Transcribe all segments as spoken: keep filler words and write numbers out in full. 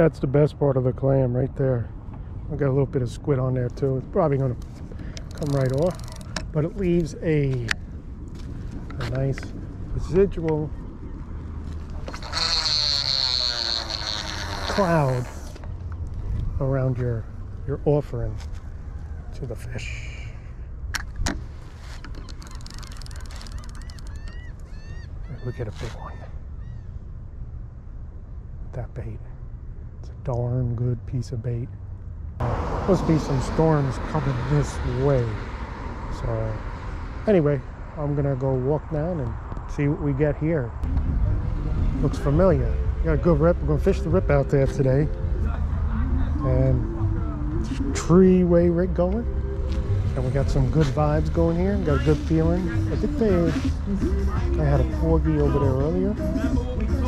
That's the best part of the clam right there. I got a little bit of squid on there too. It's probably gonna come right off, but it leaves a, a nice residual cloud around your your offering to the fish. Look at a big one. That bait. It's a darn good piece of bait. Uh, must be some storms coming this way. So anyway, I'm gonna go walk down and see what we get here. Looks familiar. Got a good rip. We're gonna fish the rip out there today. And three way rig going. And we got some good vibes going here. Got a good feeling. I think they, I had a porgy over there earlier.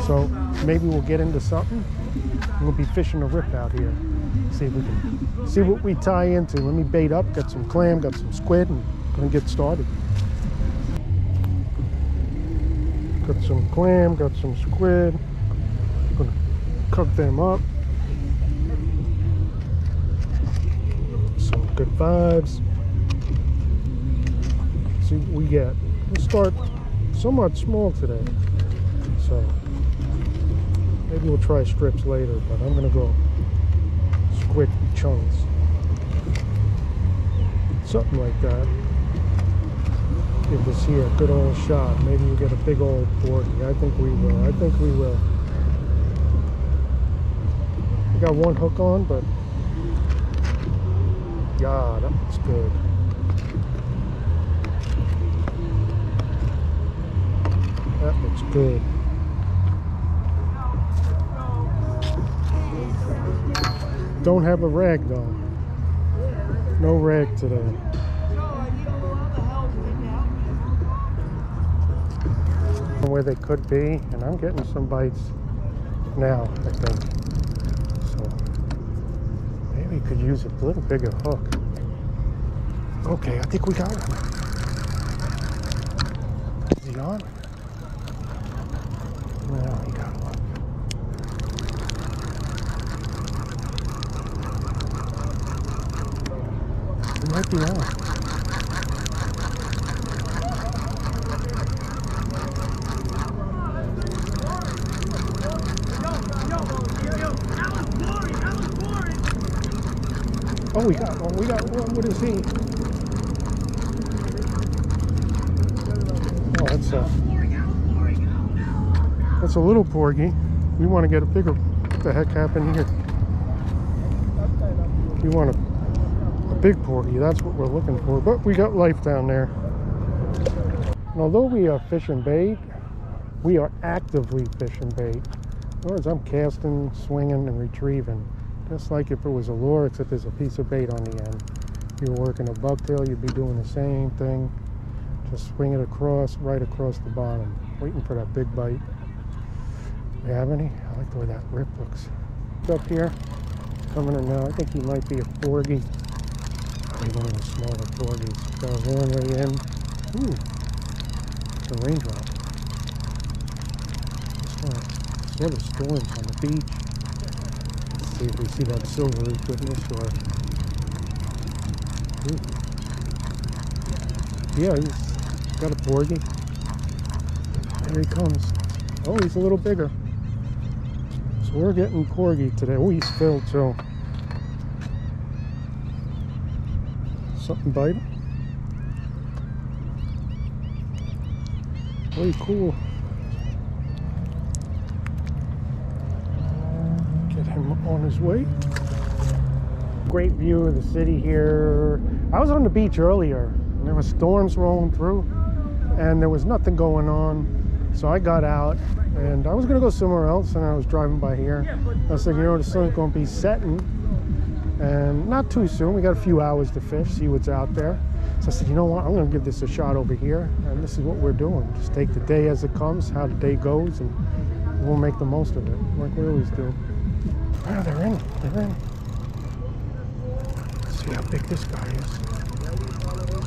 So maybe we'll get into something. We'll be fishing a rip out here. See if we can, see what we tie into. Let me bait up, got some clam, got some squid, and gonna get started. Got some clam, got some squid. Gonna cook them up. Some good vibes. See what we get. We'll start somewhat small today, so maybe we'll try strips later, but I'm gonna go squid chunks, something like that. Give this here a good old shot. Maybe we'll get a big old porgy. I think we will. I think we will. I got one hook on, but God, that's good. That looks good. Don't have a rag though. No rag today. Where they could be, and I'm getting some bites now, I think. So maybe you could use a little bigger hook. Okay, I think we got him. Is he on? Well, he got one. It might be on. Oh, we got one. We got one. What is he? Oh, that's a. That's a little porgy. We want to get a bigger. What the heck happened here? We want a, a big porgy. That's what we're looking for. But we got life down there. And although we are fishing bait, we are actively fishing bait. In other words, I'm casting, swinging, and retrieving. Just like if it was a lure, except there's a piece of bait on the end. If you're working a bucktail, you'd be doing the same thing. Just swing it across, right across the bottom, waiting for that big bite. You have any? I like the way that rip looks. It's up here, coming in now. I think he might be a porgy. Probably one of the smaller porgies. Got a horn right in. Ooh, it's a raindrop. It's not sort of storms on the beach. Let's see if we see that silvery goodness or. Ooh. Yeah, he's got a porgy. There he comes. Oh, he's a little bigger. We're getting porgy today. Oh, he's filled too. Something biting. Really cool. Get him on his way. Great view of the city here. I was on the beach earlier, and there were storms rolling through, and there was nothing going on. So I got out. And I was going to go somewhere else, and I was driving by here. I was thinking, you know, the sun's going to be setting. And not too soon. We got a few hours to fish, see what's out there. So I said, you know what, I'm going to give this a shot over here. And this is what we're doing. Just take the day as it comes, how the day goes, and we'll make the most of it, like we always do. Wow, they're in. They're in. Let's see how big this guy is.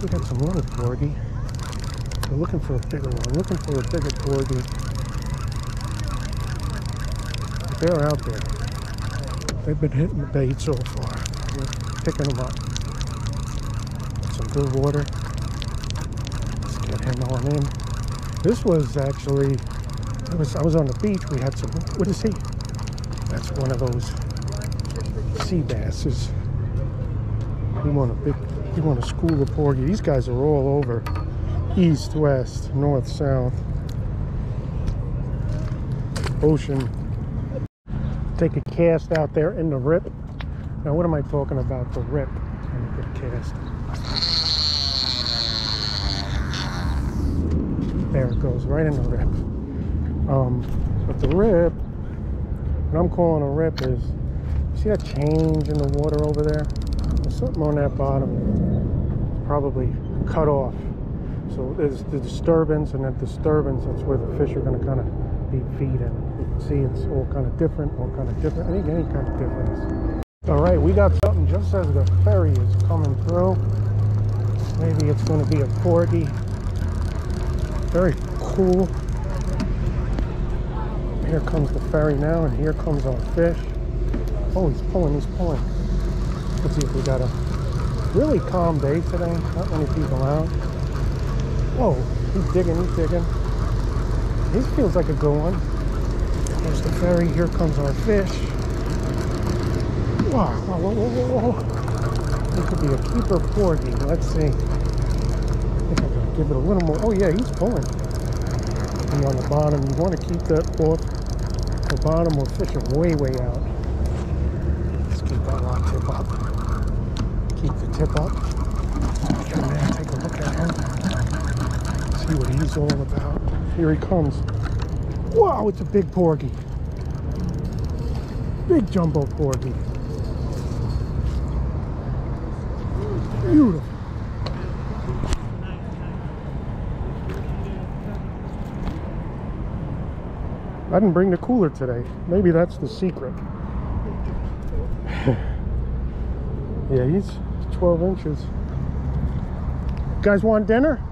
We got some little porgy. We're looking for a bigger one. We're looking for a bigger porgy. They're out there. They've been hitting the bait so far. We're picking them up. Some good water. Let's get him on in. This was actually, I was I was on the beach. We had some. What is he? That's one of those sea basses. You want a big. You want a school of porgy. These guys are all over, east, west, north, south. Ocean. Take a cast out there in the rip. Now, what am I talking about? The rip and a good cast. There it goes, right in the rip. Um, but the rip, what I'm calling a rip is, see that change in the water over there? There's something on that bottom, probably cut off. So there's the disturbance, and that disturbance, that's where the fish are going to kind of be feeding. You can see it's all kind of different, all kind of different, any, any kind of difference. All right, we got something just as the ferry is coming through. Maybe it's going to be a porgy. Very cool. Here comes the ferry now, and here comes our fish. Oh, he's pulling, he's pulling. Let's see if we got a really calm day today. Not many people out. Whoa, he's digging, he's digging. This feels like a good one. There's the ferry, here comes our fish. Wow, whoa, whoa, whoa, whoa. This could be a keeper porgy. Let's see. I think I can give it a little more. Oh yeah, he's pulling. And on the bottom, you want to keep that off the bottom or fish are way, way out. Let's keep that lock tip up. Keep the tip up. Come in, take a look at him. See what he's all about. Here he comes. Wow, it's a big porgy. Big jumbo porgy. Beautiful. I didn't bring the cooler today. Maybe that's the secret. Yeah, he's twelve inches. You guys want dinner?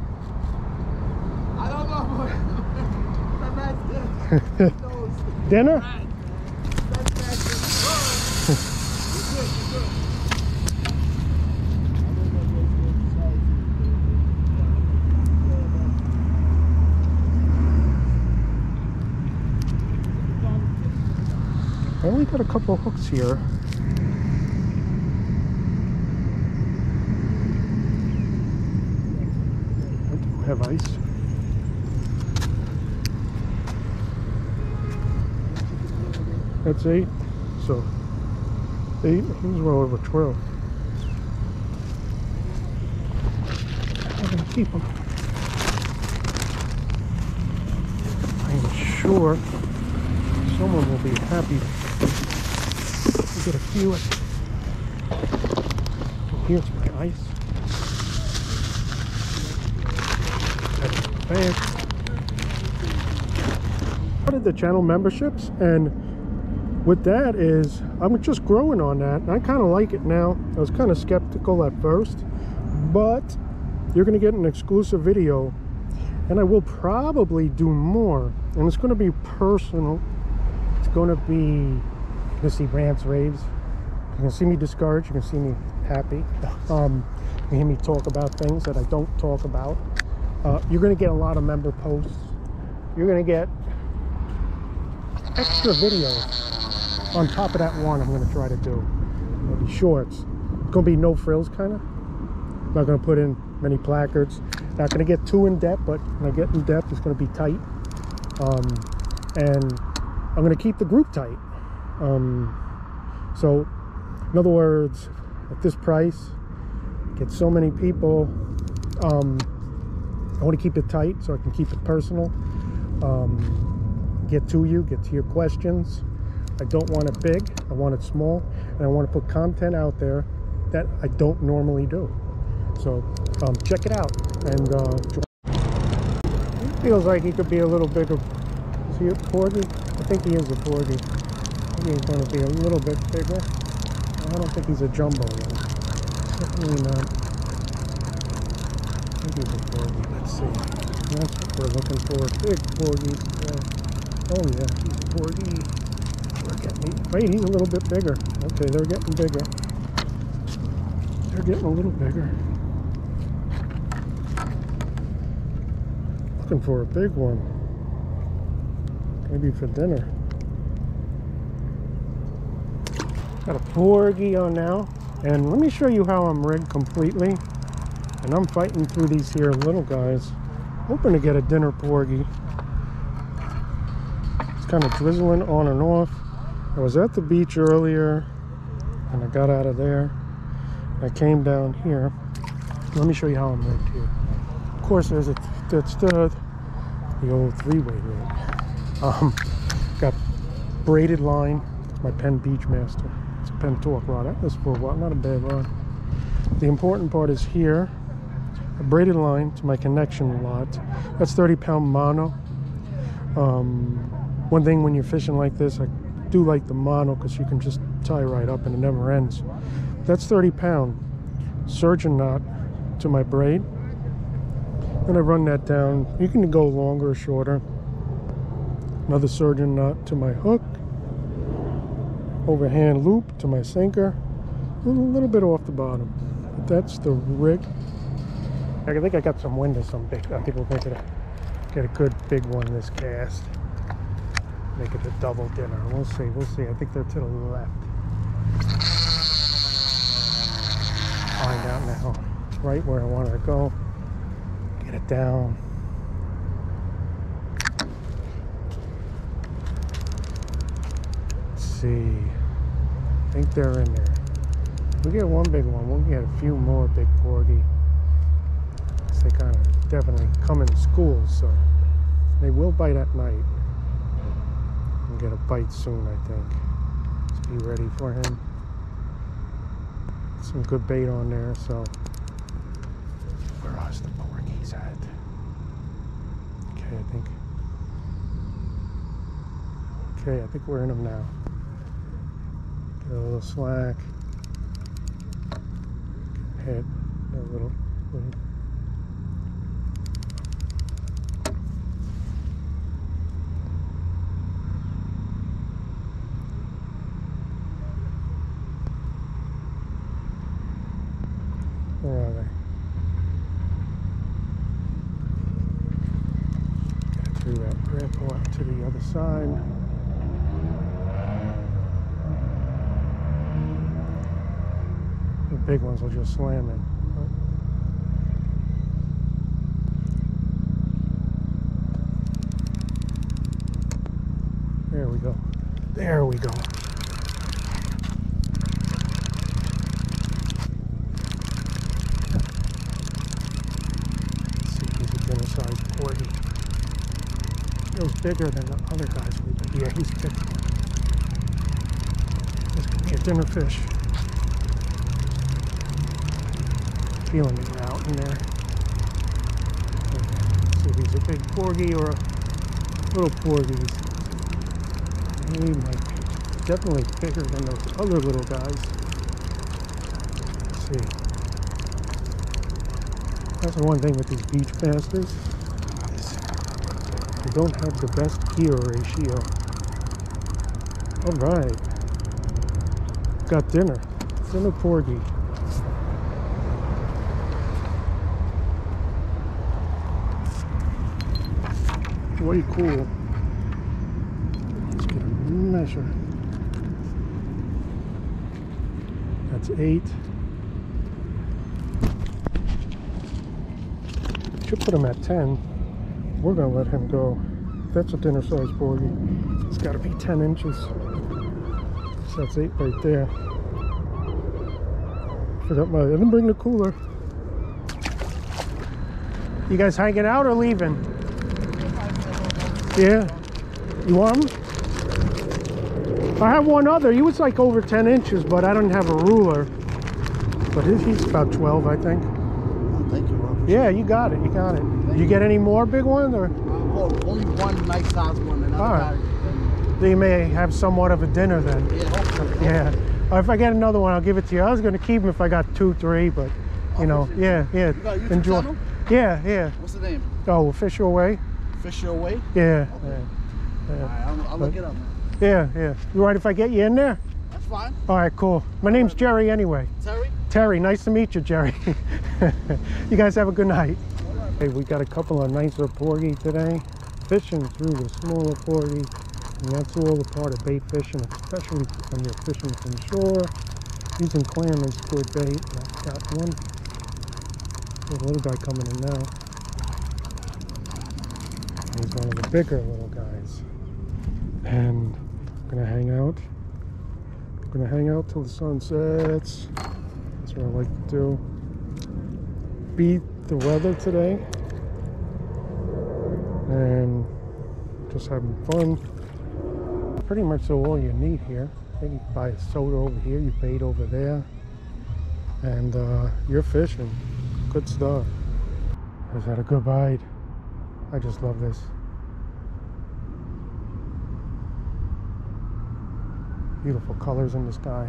Dinner? I only got a couple of hooks here. I do have ice. That's eight, so eight, he was well over twelve. I'm gonna keep him. I am sure someone will be happy to get a few. And here's my ice. That's the bag. I started the channel memberships, and with that is, I'm just growing on that, and I kind of like it now. I was kind of skeptical at first, but you're going to get an exclusive video, and I will probably do more, and it's going to be personal. It's going to be, you can see rants, raves. You can see me discouraged. You can see me happy. Um, you can hear me talk about things that I don't talk about. Uh, you're going to get a lot of member posts. You're going to get extra videos. On top of that one, I'm going to try to do maybe shorts. It's going to be no frills, kind of. I'm not going to put in many placards. Not going to get too in depth, but when I get in depth, it's going to be tight. Um, and I'm going to keep the group tight. Um, so, in other words, at this price, get so many people. Um, I want to keep it tight so I can keep it personal. Um, get to you, get to your questions. I don't want it big, I want it small, and I want to put content out there that I don't normally do. So, um, check it out, and uh, join. It feels like he could be a little bigger. Is he a porgy? I think he is a porgy. I think he's going to be a little bit bigger. I don't think he's a jumbo yet. Definitely not. I think he's a porgy. Let's see. That's what we're looking for. Big porgy. Yeah. Oh yeah, he's a porgy. We're getting, wait, he's a little bit bigger. Okay, they're getting bigger. They're getting a little bigger. Looking for a big one. Maybe for dinner. Got a porgy on now. And let me show you how I'm rigged completely. And I'm fighting through these here little guys. Hoping to get a dinner porgy. It's kind of drizzling on and off. I was at the beach earlier and I got out of there. I came down here. Let me show you how I'm rigged here. Of course, there's a that's the, the old three-way rig. Um, got braided line. My Penn Beachmaster. It's a Penn Torque rod. That was for a while. Not a bad rod. The important part is here. A braided line to my connection lot. That's thirty pound mono. Um, one thing when you're fishing like this, I do like the mono because you can just tie right up and it never ends. That's thirty pound surgeon knot to my braid. Then I run that down. You can go longer or shorter. Another surgeon knot to my hook. Overhand loop to my sinker. A little, little bit off the bottom. But that's the rig. I think I got some wind or some big. I think we're going to get a good big one this cast. Make it a double dinner. We'll see. We'll see. I think they're to the left. Find out now. It's right where I wanted to go. Get it down. Let's see. I think they're in there. If we get one big one, we'll get a few more big porgy. They kind of definitely come in schools, so they will bite at night. We'll get a bite soon, I think. Let's be ready for him. Some good bait on there, so. Where are the porgies at? Okay, I think. Okay, I think we're in them now. Get a little slack. Hit a little. little Where are they? Get through that grip up to the other side. The big ones will just slam in. There we go. There we go. Bigger than the other guys we did. Yeah, he's big. This could be a dinner fish. Feeling it out in there. Let's see if he's a big porgy or a little porgy. He might be definitely bigger than those other little guys. Let's see. That's the one thing with these beach masters. You don't have the best gear ratio. All right, got dinner. Dinner porgy. Way cool. Let's get a measure. That's eight. Should put him at ten. We're gonna let him go. That's a dinner size porgy. It's gotta be ten inches. So that's eight right there. Forgot my, I didn't bring the cooler. You guys hanging out or leaving? Yeah. You want them? I have one other. He was like over ten inches, but I don't have a ruler. But he's about twelve, I think. Yeah, you got it. You got it. Did you get any more big ones? Or? Uh, well, only one nice size one. Another all right. Guy. Then you may have somewhat of a dinner then. Yeah, hopefully. Yeah. Or if I get another one, I'll give it to you. I was going to keep them if I got two, three, but, you oh, know, yeah, yeah. You got a YouTube enjoy. Channel? Yeah, yeah. What's the name? Oh, Fish Your Way. Fish Your Way? Yeah. Okay. Yeah. Yeah. All right, I'll, I'll but, look it up, man. Yeah, yeah. You all right if I get you in there? That's fine. All right, cool. My name's Jerry anyway. Terry? Terry, nice to meet you, Jerry. You guys have a good night. Hey, we got a couple of nicer porgy today. Fishing through the smaller porgy, and that's all a part of bait fishing, especially when you're fishing from shore, using clam as good bait. And I've got one the little guy coming in now. He's one of the bigger little guys. And I'm gonna hang out. I'm gonna hang out till the sun sets. That's what I like to do. Beat the weather today. And just having fun. Pretty much all you need here. You buy a soda over here, you bait over there. And uh, you're fishing. Good stuff. I just had a good bite. I just love this. Beautiful colors in the sky.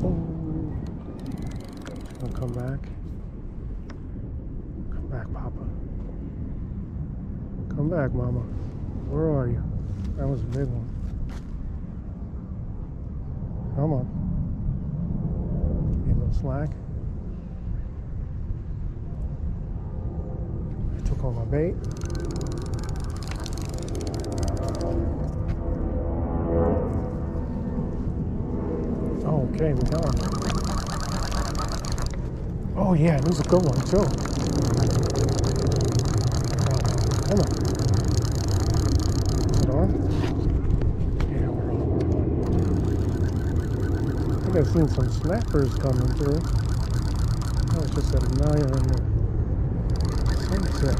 Oh. She's gonna come back. Come back, Papa. Come back, Mama. Where are you? That was a big one. Come on. Need a little slack. I took all my bait. Okay, we got him. Oh yeah, it was a good one too. Come on. Is it on? Yeah, we're on. I think I've seen some snappers coming through. I was just admiring the sunset.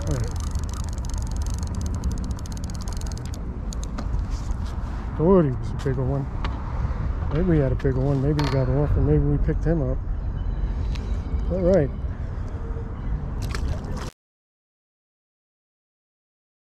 All right. Oh, he was a bigger one. Maybe we had a bigger one. Maybe he got off, or maybe we picked him up. All right.